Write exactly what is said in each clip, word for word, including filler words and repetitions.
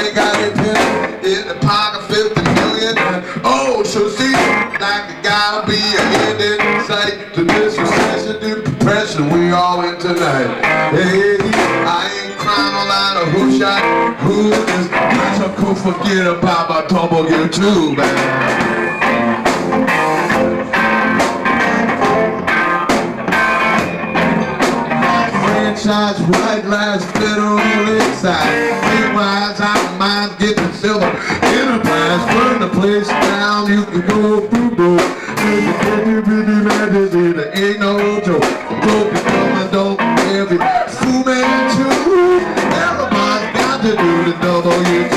ain't got it pimpin'. In the pocket fifty million. Oh, so see, like it gotta be a ending sight to this recession, to depression we all in tonight. Hey, I ain't crying a lot of who shot who is. Bitch, I could forget about my tumble YouTube, man. Shots right, last fiddle inside. Keep my eyes out of mine, get the silver enterprise. Burn the place down, you can go through doors. You can really mad at it, it ain't no joke. Broken from my dope, every fool man too. Everybody's got to do the double hit.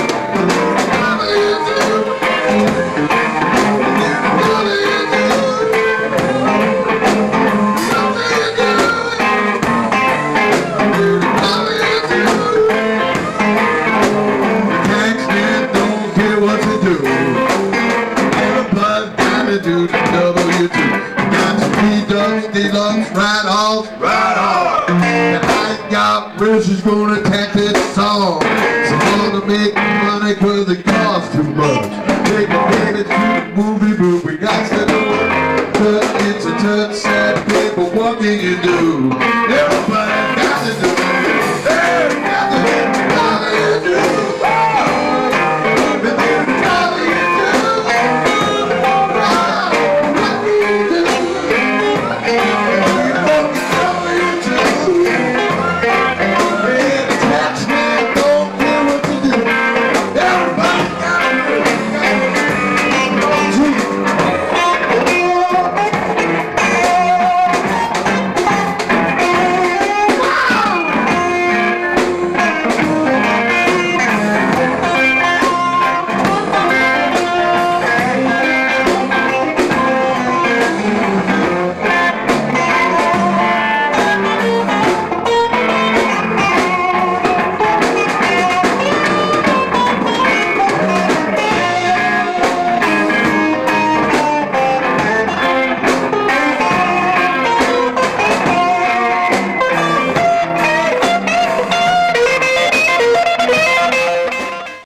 Right off, right off. And I ain't got rich is gonna attack this song. So I'm gonna make money cause it costs too much. Take a minute to the movie.